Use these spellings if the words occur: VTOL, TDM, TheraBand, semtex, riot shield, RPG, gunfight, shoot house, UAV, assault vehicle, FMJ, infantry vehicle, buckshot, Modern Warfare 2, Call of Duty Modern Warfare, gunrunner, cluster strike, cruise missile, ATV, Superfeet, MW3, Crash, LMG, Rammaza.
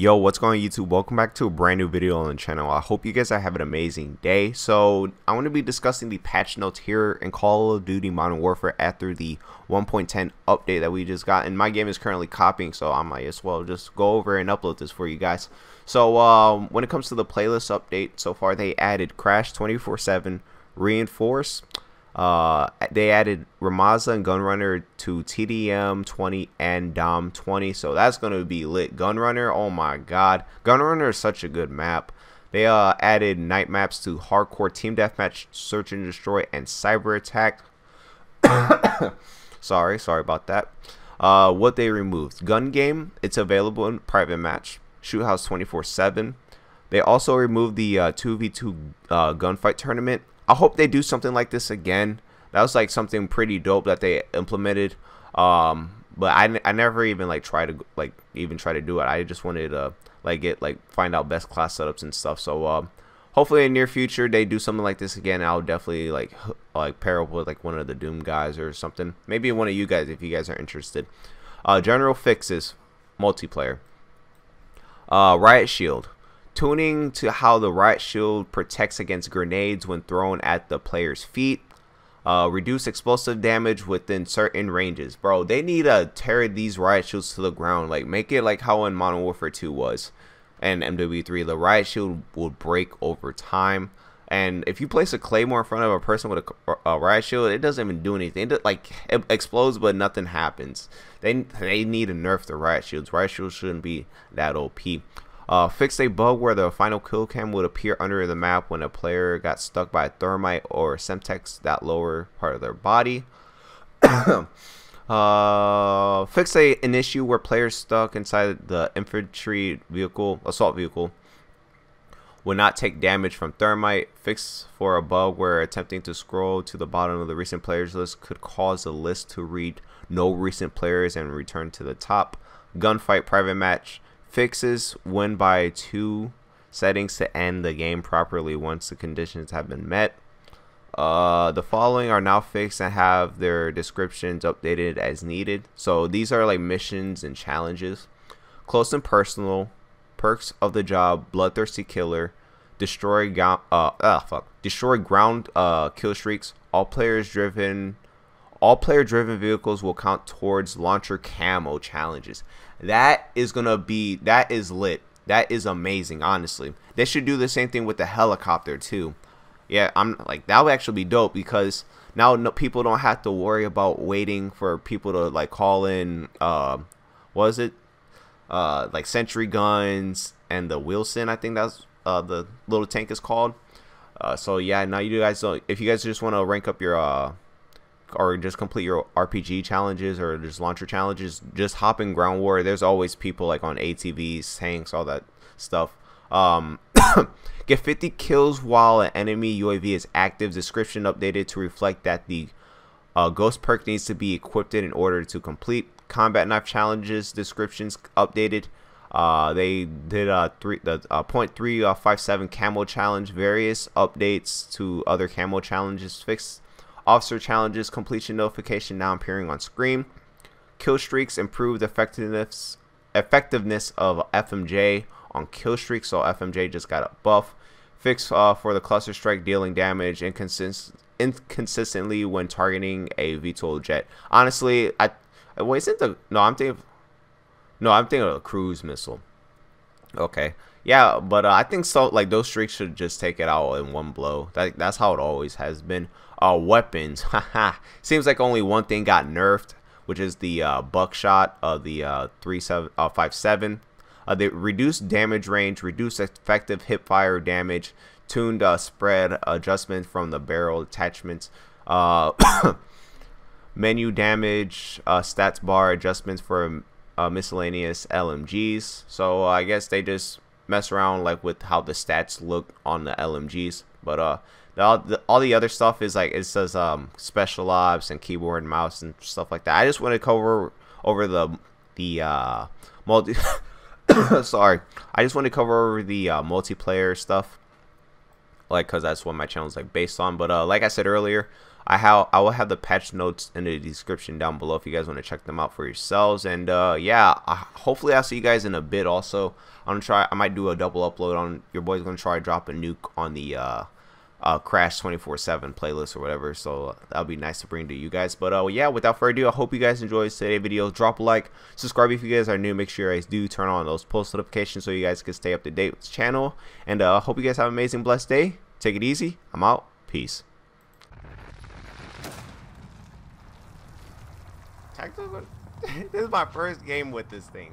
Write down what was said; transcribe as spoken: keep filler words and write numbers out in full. Yo, what's going on YouTube? Welcome back to a brand new video on the channel. I hope you guys are having an amazing day. So I'm going to be discussing the patch notes here in Call of Duty Modern Warfare after the one point ten update that we just got, and my game is currently copying, so I might as well just go over and upload this for you guys. So um, when it comes to the playlist update, so far they added Crash twenty-four seven Reinforce. Uh, they added Rammaza and Gunrunner to T D M twenty and Dom twenty, so that's going to be lit. Gunrunner, oh my god, Gunrunner is such a good map. They uh, added night maps to Hardcore, Team Deathmatch, Search and Destroy, and Cyber Attack. sorry, sorry about that. Uh, what they removed, Gun Game, it's available in Private Match, Shoot House twenty-four seven. They also removed the uh, two v two uh, Gunfight Tournament. I hope they do something like this again. That was like something pretty dope that they implemented, um, but I, n I never even like try to like even try to do it. I just wanted to like get like find out best class setups and stuff. So um, hopefully in the near future they do something like this again. I'll definitely like like pair up with like one of the Doom guys or something. Maybe one of you guys if you guys are interested. Uh, general fixes, multiplayer. Uh, Riot Shield. Tuning to how the riot shield protects against grenades when thrown at the player's feet. Uh, reduce explosive damage within certain ranges. Bro, they need to tear these riot shields to the ground. Like, make it like how in Modern Warfare two was. And M W three, the riot shield will break over time. And if you place a claymore in front of a person with a, a riot shield, it doesn't even do anything. It, like, it explodes, but nothing happens. They, they need to nerf the riot shields. Riot shields shouldn't be that O P. Uh, fixed a bug where the final kill cam would appear under the map when a player got stuck by a thermite or semtex, that lower part of their body. uh, fixed a, an issue where players stuck inside the infantry vehicle, assault vehicle, would not take damage from thermite. Fixed for a bug where attempting to scroll to the bottom of the recent players list could cause the list to read no recent players and return to the top. Gunfight private match. Fixes win by two settings to end the game properly once the conditions have been met. Uh, the following are now fixed and have their descriptions updated as needed. So these are like missions and challenges. Close and personal, perks of the job, bloodthirsty killer, destroy uh, uh, fuck, destroy ground uh, kill streaks. All players driven. All player-driven vehicles will count towards launcher camo challenges. That is gonna be, that is lit. That is amazing, honestly. They should do the same thing with the helicopter too. Yeah, I'm like, that would actually be dope because now no, people don't have to worry about waiting for people to like call in. Uh, what is it? Uh, like sentry guns and the Wilson. I think that's uh, the little tank is called. Uh, so yeah, now you guys don't. If you guys just want to rank up your. Uh, or just complete your R P G challenges or just launcher challenges, just hop in ground war. There's always people like on A T Vs, tanks, all that stuff. Um, get fifty kills while an enemy U A V is active. Description updated to reflect that the uh, ghost perk needs to be equipped in order to complete. Combat knife challenges descriptions updated. Uh, they did uh, three, the uh, point three five seven camo challenge, various updates to other camo challenges fixed. Officer challenges completion notification now appearing on screen. Kill streaks improved effectiveness effectiveness of F M J on kill streaks, so F M J just got a buff. Fixed uh, for the cluster strike dealing damage inconsist inconsistently when targeting a V TOL jet. Honestly, I wait, isn't the no? I'm thinking, no, I'm thinking of a cruise missile. Okay, yeah, but uh, I think so. Like those streaks should just take it out in one blow. That, that's how it always has been. Uh, weapons, haha. Seems like only one thing got nerfed, which is the uh, buckshot of the uh, three seven five seven. Uh, they reduced damage range, reduced effective hip fire damage, tuned uh, spread adjustment from the barrel attachments. Uh, menu damage, uh, stats bar adjustments for. Uh, miscellaneous L M Gs. So uh, I guess they just mess around like with how the stats look on the L M Gs, but uh the, all, the, all the other stuff is like it says um special ops and keyboard and mouse and stuff like that. I just want to cover over the the uh multi sorry I just want to cover over the uh, multiplayer stuff, like because that's what my channel is like based on. But uh like I said earlier, I have I will have the patch notes in the description down below if you guys want to check them out for yourselves. And uh, yeah, I, hopefully I'll see you guys in a bit. Also, I'm gonna try. I might do a double upload on your boy's gonna try to drop a nuke on the uh, uh, Crash twenty-four seven playlist or whatever. So that'll be nice to bring to you guys. But uh, yeah, without further ado, I hope you guys enjoyed today's video. Drop a like, subscribe if you guys are new. Make sure you guys do turn on those post notifications so you guys can stay up to date with this channel. And uh, hope you guys have an amazing, blessed day. Take it easy. I'm out. Peace. This is my first game with this thing.